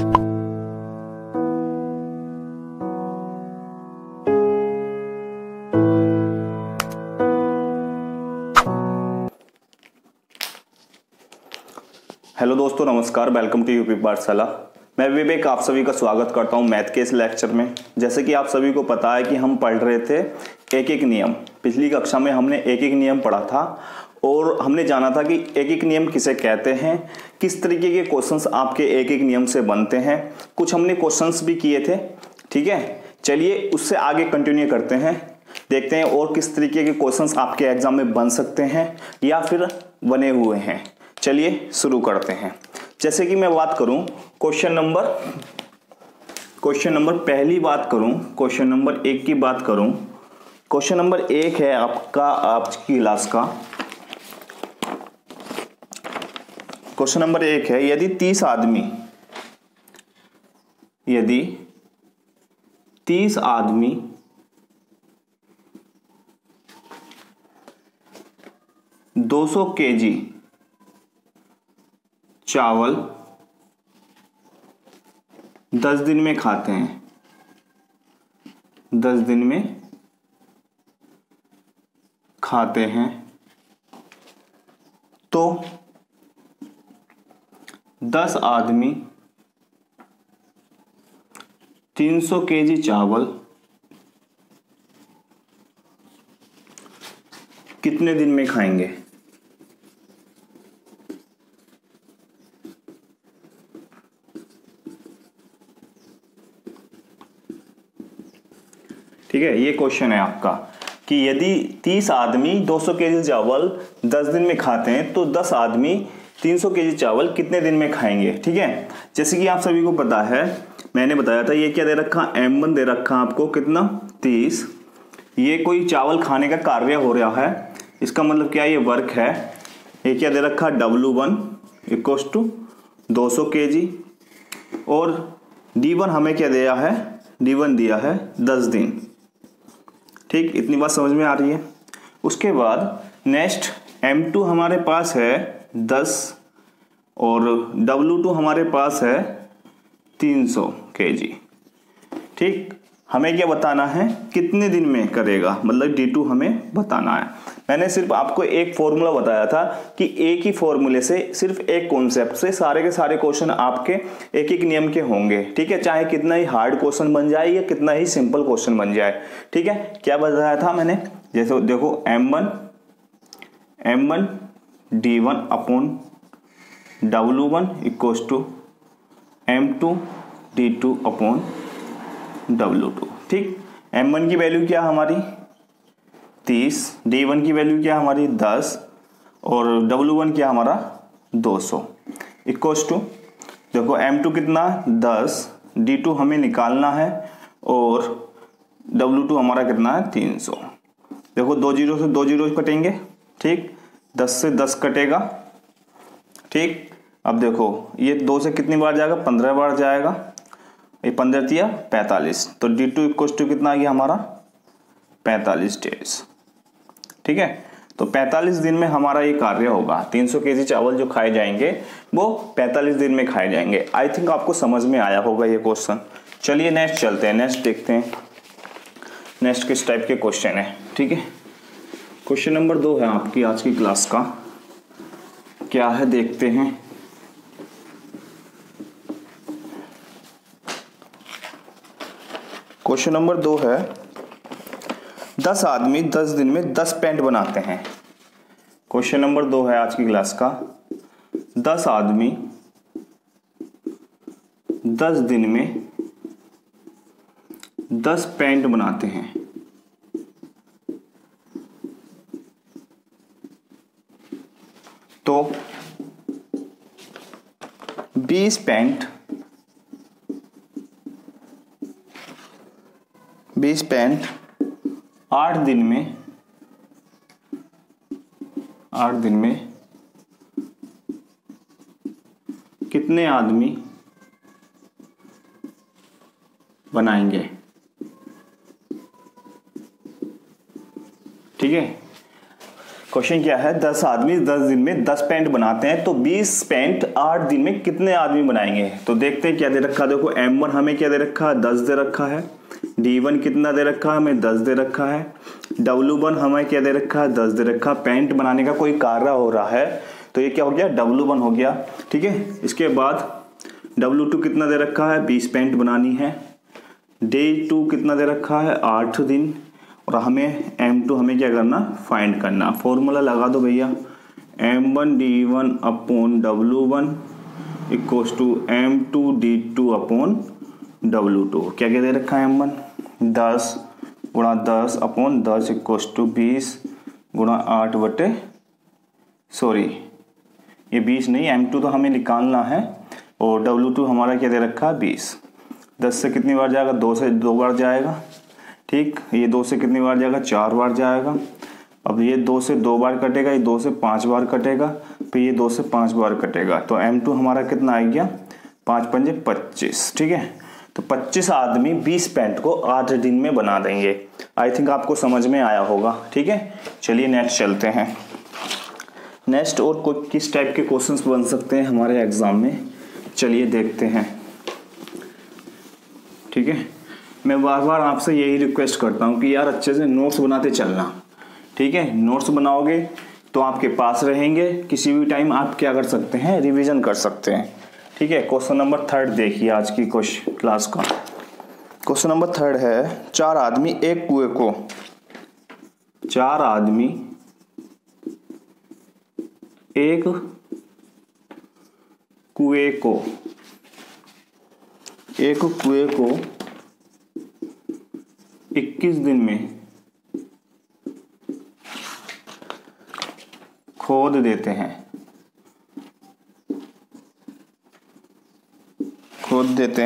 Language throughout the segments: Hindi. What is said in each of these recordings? हेलो दोस्तों, नमस्कार। वेलकम टू यूपी पाठशाला। मैं विवेक आप सभी का स्वागत करता हूं मैथ के इस लेक्चर में। जैसे कि आप सभी को पता है कि हम पढ़ रहे थे ऐकिक नियम। पिछली कक्षा में हमने ऐकिक नियम पढ़ा था और हमने जाना था कि ऐकिक नियम किसे कहते हैं, किस तरीके के क्वेश्चंस आपके ऐकिक नियम से बनते हैं। कुछ हमने क्वेश्चंस भी किए थे, ठीक है। चलिए उससे आगे कंटिन्यू करते हैं, देखते हैं और किस तरीके के क्वेश्चंस आपके एग्जाम में बन सकते हैं या फिर बने हुए हैं। चलिए शुरू करते हैं। जैसे कि मैं बात करूं क्वेश्चन नंबर पहली बात करूं, क्वेश्चन नंबर 1 की बात करूं। क्वेश्चन नंबर 1 है आपका, आज की क्लास का क्वेश्चन नंबर 1 है, यदि 30 आदमी $200 केजी चावल 10 दिन में खाते हैं, 10 दिन में खाते हैं, तो 10 आदमी 300 केजी चावल कितने दिन में खाएंगे? ठीक है, ये क्वेश्चन है आपका कि यदि 30 आदमी 200 केजी चावल 10 दिन में खाते हैं तो 10 आदमी 300 केजी चावल कितने दिन में खाएंगे। ठीक है, जैसे कि आप सभी को पता है, मैंने बताया था ये क्या दे रखा, M1 दे रखा आपको, कितना 30। ये कोई चावल खाने का कार्य हो रहा है, इसका मतलब क्या, ये वर्क है। ये क्या दे रखा, W1 = 200 केजी और D1 हमें क्या दिया है, D1 दिया है 10 दिन। ठीक, इतनी बात समझ में आ रही है। उसके बाद नेक्स्ट M2 हमारे पास है 10 और W2 हमारे पास है 300 केजी। ठीक, हमें क्या बताना है, कितने दिन में करेगा, मतलब D2 हमें बताना है। मैंने सिर्फ आपको एक फॉर्मूला बताया था कि एक ही फॉर्मूले से, सिर्फ एक कॉन्सेप्ट से सारे के सारे क्वेश्चन आपके ऐकिक नियम के होंगे। ठीक है, चाहे कितना ही हार्ड क्वेश्चन बन जाए या कितना ही सिंपल क्वेश्चन बन जाए। ठीक है, क्या बताया था मैंने, जैसे देखो M1 D1 upon W1 = M2 D2 upon W2। ठीक, M1 की वैल्यू क्या हमारी 30, D1 की वैल्यू क्या हमारी 10 और W1 क्या हमारा 200 = देखो M2 कितना 10, D2 हमें निकालना है और W2 हमारा कितना है 300। देखो 2 जीरो से 2 जीरो कटेंगे, ठीक, 10 से 10 कटेगा। ठीक, अब देखो ये 2 से कितनी बार जाएगा, 15 बार जाएगा, ये 15 या 45, तो D2 = कितना आ गया हमारा 45 डेज। ठीक है, तो 45 दिन में हमारा ये कार्य होगा, 300 केजी चावल जो खाए जाएंगे वो 45 दिन में खाए जाएंगे। आई थिंक आपको समझ में आया होगा ये क्वेश्चन। चलिए नेक्स्ट चलते हैं, नेक्स्ट देखते हैं नेक्स्ट किस टाइप के क्वेश्चन है। ठीक है, क्वेश्चन नंबर 2 है आपकी आज की क्लास का, क्या है देखते हैं। क्वेश्चन नंबर 2 है, 10 आदमी 10 दिन में 10 पैंट बनाते हैं। क्वेश्चन नंबर 2 है आज की क्लास का, 10 आदमी 10 दिन में 10 पैंट बनाते हैं, तो 20 पैंट 8 दिन में कितने आदमी बनाएंगे। ठीक है, क्वेश्चन क्या है, 10 आदमी 10 दिन में 10 पेंट बनाते हैं तो 20 पेंट 8 दिन में कितने आदमी बनाएंगे। तो देखते हैं क्या दे रखा है। देखो M1 हमें क्या दे रखा है, 10 दे रखा है। D1 कितना दे रखा है, हमें 10 दे रखा है। W1 हमें क्या दे रखा है, 10 दे रखा है। पेंट बनाने का कोई कार्य हो रहा है तो ये क्या हो गया, W1 हो गया। ठीक है, इसके बाद W2 कितना दे रखा है, 20 पेंट बनानी है। D2 कितना दे रखा है, 8 दिन। और हमें M2 हमें क्या करना, फाइंड करना। फॉर्मूला लगा दो भैया, M1D1 upon W1 equals to M2D2 upon W2। क्या क्या दे रखा है, M1 10 गुणा 10 अपॉन 10 इक्वल्स टू 20 गुणा 8 बटे, सॉरी ये 20 नहीं, M2 तो हमें निकालना है। और W2 हमारा क्या दे रखा है, 20। 10 से कितनी बार जाएगा, 2 से 2 बार जाएगा। ठीक, ये 2 से कितनी बार जाएगा, 4 बार जाएगा। अब ये 2 से 2 बार कटेगा, ये 2 से 5 बार कटेगा, फिर ये 2 से 5 बार कटेगा। तो M2 हमारा कितना आ गया, 5×5 = 25। ठीक है, तो 25 आदमी 20 पेंट को 8 दिन में बना देंगे। आई थिंक आपको समझ में आया होगा। ठीक है, चलिए नेक्स्ट चलते हैं। नेक्स्ट और कोई किस टाइप के क्वेश्चंस बन सकते हैं हमारे एग्जाम में, चलिए देखते हैं। ठीक है, मैं बार बार आपसे यही रिक्वेस्ट करता हूँ कि यार अच्छे से नोट्स बनाते चलना। ठीक है, नोट्स बनाओगे तो आपके पास रहेंगे, किसी भी टाइम आप क्या कर सकते हैं, रिवीजन कर सकते हैं। ठीक है, क्वेश्चन नंबर 3 देखिए आज की क्लास का। क्वेश्चन नंबर 3 है, 4 आदमी एक कुएं को 4 आदमी एक कुएं को एक कुएं को 21 दिन में खोद देते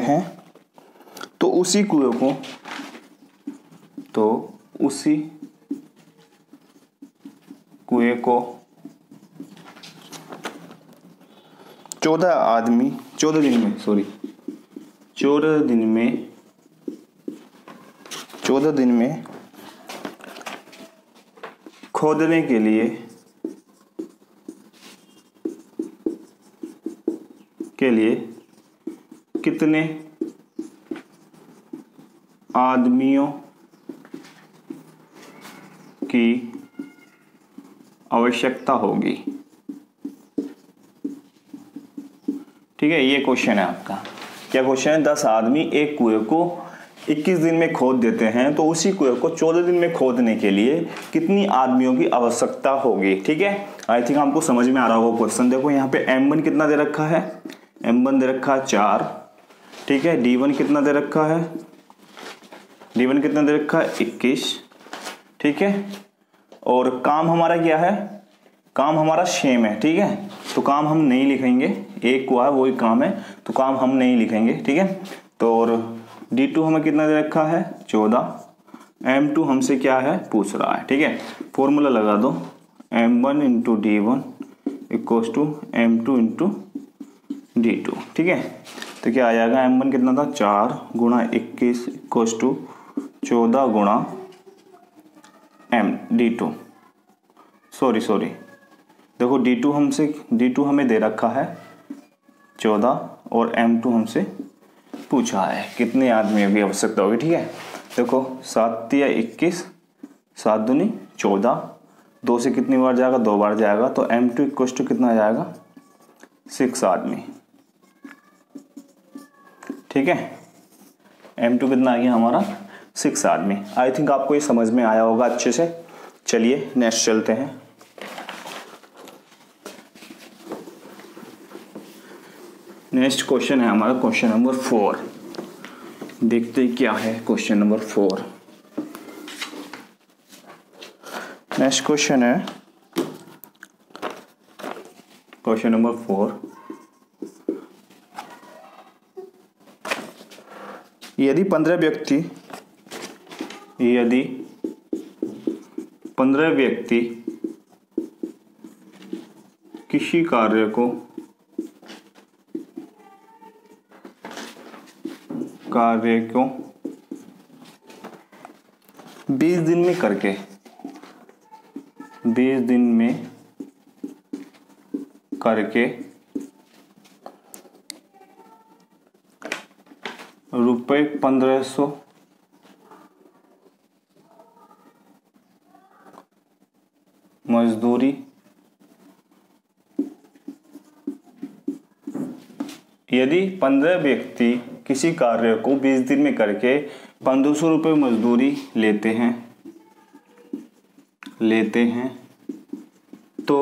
हैं तो उसी कुएं को तो 14 दिन में खोदने के लिए कितने आदमियों की आवश्यकता होगी। ठीक है, ये क्वेश्चन है आपका। क्या क्वेश्चन है, 10 आदमी एक कुएं को 21 दिन में खोद देते हैं तो उसी कुएं को 14 दिन में खोदने के लिए कितनी आदमियों की आवश्यकता होगी। ठीक है, आई थिंक हमको समझ में आ रहा होगा क्वेश्चन। देखो यहाँ पे M1 कितना दे रखा है, M1 दे रखा है 4। ठीक है, D1 कितना दे रखा है, D1 कितना दे रखा है 21। ठीक है, और काम हमारा क्या है, काम हमारा सेम है। ठीक है, तो काम हम नहीं लिखेंगे, एक कुआ है वही काम है तो काम हम नहीं लिखेंगे। ठीक है, तो और D2 हमें कितना दे रखा है, 14। M2 हमसे क्या है, पूछ रहा है। ठीक है, फॉर्मूला लगा दो, M1 × D1 = M2 × D2। ठीक है, तो क्या आ जाएगा, M1 कितना था, 4 × 21 = 14 × D2। सॉरी देखो D2 हमें दे रखा है 14 और M2 हमसे पूछा है कितने आदमियों की आवश्यकता होगी। ठीक है, देखो 7×3 = 21, 7×2 = 14, 2 से कितनी बार जाएगा, 2 बार जाएगा। तो M2 = कितना जाएगा, 6 आदमी। ठीक है, M2 कितना आ गया हमारा, 6 आदमी। आई थिंक आपको ये समझ में आया होगा अच्छे से। चलिए नेक्स्ट चलते हैं। नेक्स्ट क्वेश्चन है हमारा क्वेश्चन नंबर 4, देखते क्या है क्वेश्चन नंबर 4। नेक्स्ट क्वेश्चन है क्वेश्चन नंबर 4, यदि 15 व्यक्ति किसी कार्य को कार्य को 20 दिन में करके 20 दिन में करके ₹1500 मजदूरी यदि 15 व्यक्ति किसी कार्य को 20 दिन में करके ₹1500 मजदूरी लेते हैं तो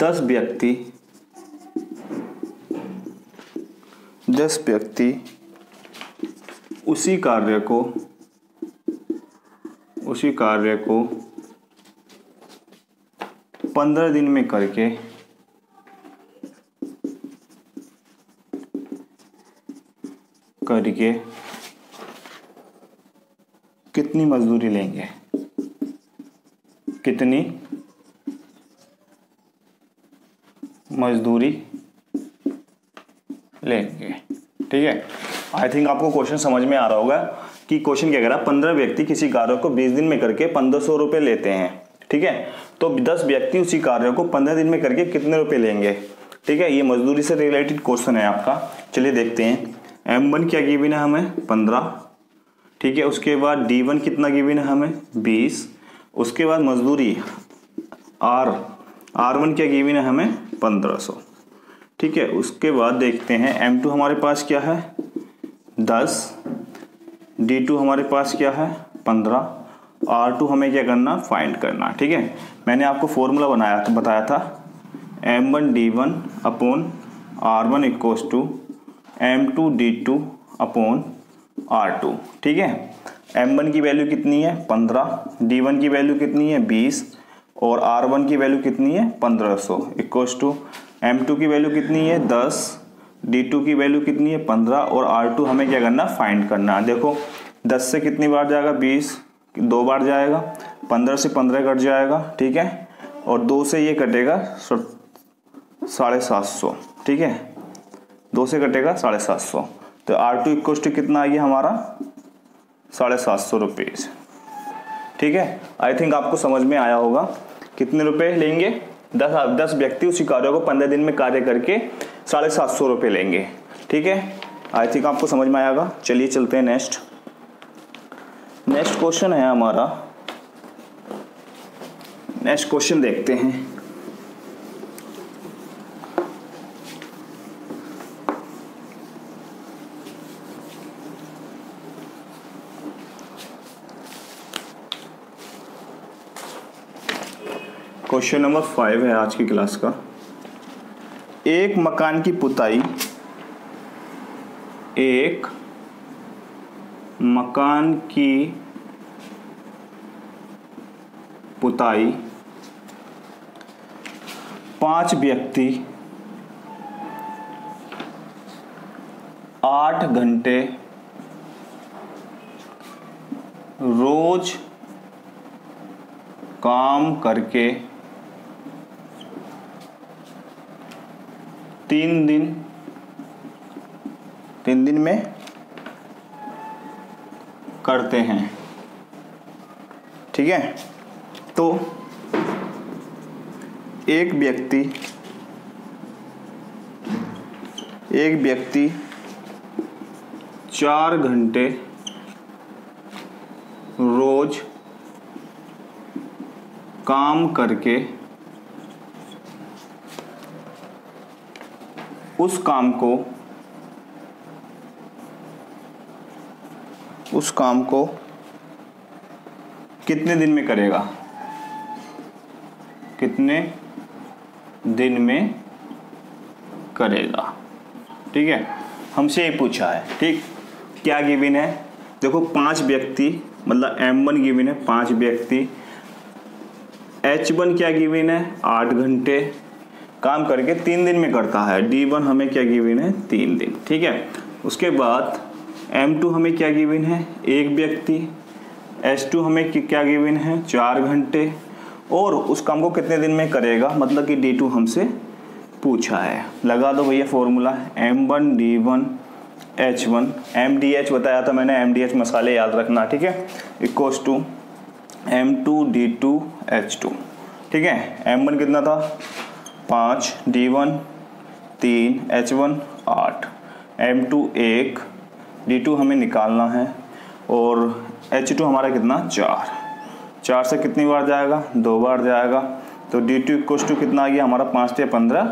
10 व्यक्ति उसी कार्य को 15 दिन में करके कितनी मजदूरी लेंगे? कितनी मजदूरी लेंगे? ठीक है, आई थिंक आपको क्वेश्चन समझ में आ रहा होगा कि क्वेश्चन क्या कह रहा है। 15 व्यक्ति किसी कार्य को 20 दिन में करके ₹1500 लेते हैं। ठीक है, तो 10 व्यक्ति उसी कार्य को 15 दिन में करके कितने रुपए लेंगे? ठीक है, ये मजदूरी से रिलेटेड क्वेश्चन है आपका। चलिए देखते हैं। M1 क्या गिवन है हमें? 15। ठीक है, उसके बाद D1 कितना गिवन है हमें? 20। उसके बाद मजदूरी R1 क्या गिवन है हमें? 1500। ठीक है, उसके बाद देखते हैं M2 हमारे पास क्या है? 10। D2 हमारे पास क्या है? 15। R2 हमें क्या करना? फाइंड करना। ठीक है, मैंने आपको फॉर्मूला बताया था M1D1 upon R1 equals to M2D2 upon R2। ठीक है, M1 की वैल्यू कितनी है? 15। D1 की वैल्यू कितनी है? 20। और R1 की वैल्यू कितनी है? 1500 इक्वल्स टू M2 की वैल्यू कितनी है? 10। D2 की वैल्यू कितनी है? 15। और R2 हमें क्या करना? फाइंड करना। देखो 10 से कितनी बार जाएगा? 20 दो बार जाएगा। 15 से 15 कट जाएगा। ठीक है, और 2 से ये कटेगा 750। ठीक है, 2 से कटेगा 750। तो R2 इक्वल्स टू कितना आ गया हमारा? 750 रुपीज़। ठीक है, आई थिंक आपको समझ में आया होगा कितने रुपए लेंगे। 10 व्यक्ति उसी कार्य को 15 दिन में कार्य करके 750 रुपये लेंगे। ठीक है, आई थिंक आपको समझ में आएगा। चलिए चलते हैं नेक्स्ट क्वेश्चन है हमारा। नेक्स्ट क्वेश्चन देखते हैं। क्वेश्चन नंबर 5 है आज की क्लास का। एक मकान की पुताई 5 व्यक्ति 8 घंटे रोज काम करके 3 दिन में करते हैं। ठीक है, तो एक व्यक्ति 4 घंटे रोज काम करके उस काम को कितने दिन में करेगा? ठीक है, हमसे ये पूछा है। ठीक, क्या गिवन है? देखो 5 व्यक्ति मतलब M1 गिवन है 5 व्यक्ति। H1 क्या गिवन है? 8 घंटे काम करके 3 दिन में करता है। D1 हमें क्या गिवन है? 3 दिन। ठीक है, उसके बाद M2 हमें क्या गिवन है? 1 व्यक्ति। H2 हमें क्या गिवन है? 4 घंटे। और उस काम को कितने दिन में करेगा, मतलब कि D2 हमसे पूछा है। लगा दो भैया फॉर्मूला। M1D1 H1 MDH बताया था मैंने। MDH मसाले याद रखना। ठीक है, इक्वल्स टू M2D2H2। ठीक है, M1 कितना था 5, D1 3, H1 8, M2 1, D2 हमें निकालना है और H2 हमारा कितना 4, 4 से कितनी बार जाएगा 2 बार जाएगा, तो D2 कुछ कितना आ गया हमारा 5 से 15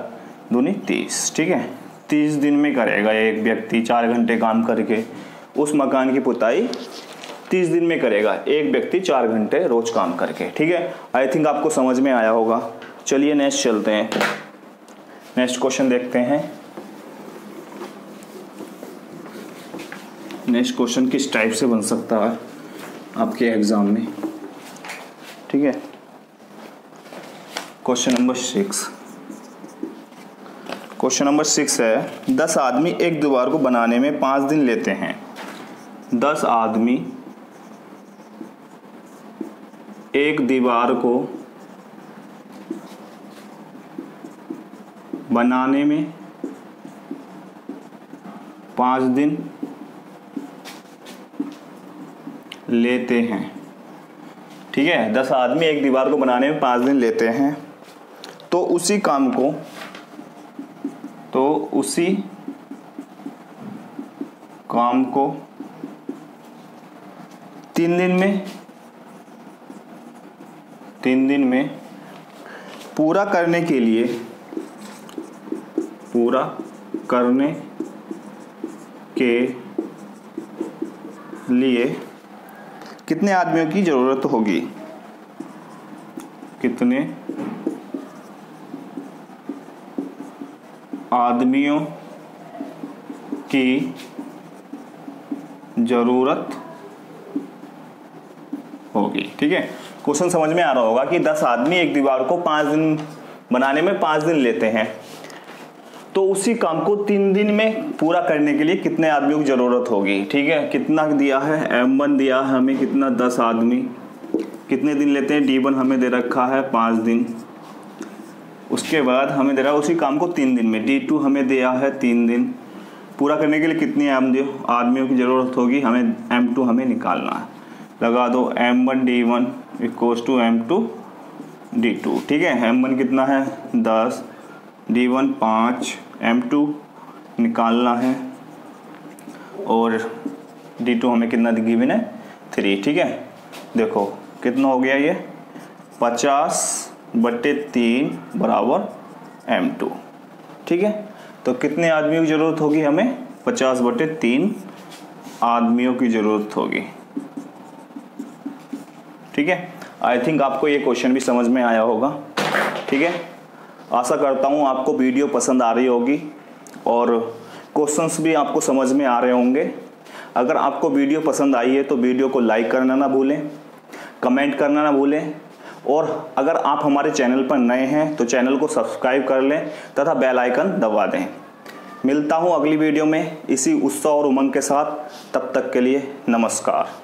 दूनी 30। ठीक है, 30 दिन में करेगा एक व्यक्ति 4 घंटे काम करके, उस मकान की पुताई 30 दिन में करेगा एक व्यक्ति 4 घंटे रोज काम करके। ठीक है, आई थिंक आपको समझ में आया होगा। चलिए नेक्स्ट चलते हैं, नेक्स्ट क्वेश्चन देखते हैं। नेक्स्ट क्वेश्चन किस टाइप से बन सकता है आपके एग्जाम में। ठीक है, क्वेश्चन नंबर 6। क्वेश्चन नंबर 6 है 10 आदमी एक दीवार को बनाने में 5 दिन लेते हैं। 10 आदमी एक दीवार को बनाने में 5 दिन लेते हैं। ठीक है, 10 आदमी एक दीवार को बनाने में 5 दिन लेते हैं, तो उसी काम को 3 दिन में पूरा करने के लिए कितने आदमियों की जरूरत होगी, कितने आदमियों की जरूरत होगी। ठीक है, क्वेश्चन समझ में आ रहा होगा कि 10 आदमी एक दीवार को 5 दिन बनाने में 5 दिन लेते हैं, तो उसी काम को 3 दिन में पूरा करने के लिए कितने आदमियों की जरूरत होगी। ठीक है, कितना दिया है M1 दिया है हमें कितना 10 आदमी, कितने दिन लेते हैं D1 हमें दे रखा है 5 दिन, उसके बाद हमें दे रहा है उसी काम को 3 दिन में, D2 हमें दिया है 3 दिन, पूरा करने के लिए कितने आदमियों की जरूरत होगी हमें M2 हमें निकालना है। लगा दो M1 D1 = M2 D2। ठीक है, M1 कितना है 10, D1 5, M2 निकालना है और D2 हमें कितना गिवन है 3। ठीक है, देखो कितना हो गया ये 50/3 = M2। ठीक है, तो कितने आदमियों की ज़रूरत होगी हमें 50/3 आदमियों की ज़रूरत होगी। ठीक है, आई थिंक आपको ये क्वेश्चन भी समझ में आया होगा। ठीक है, आशा करता हूँ आपको वीडियो पसंद आ रही होगी और क्वेश्चंस भी आपको समझ में आ रहे होंगे। अगर आपको वीडियो पसंद आई है तो वीडियो को लाइक करना ना भूलें, कमेंट करना ना भूलें, और अगर आप हमारे चैनल पर नए हैं तो चैनल को सब्सक्राइब कर लें तथा बेल आइकन दबा दें। मिलता हूँ अगली वीडियो में इसी उत्साह और उमंग के साथ, तब तक के लिए नमस्कार।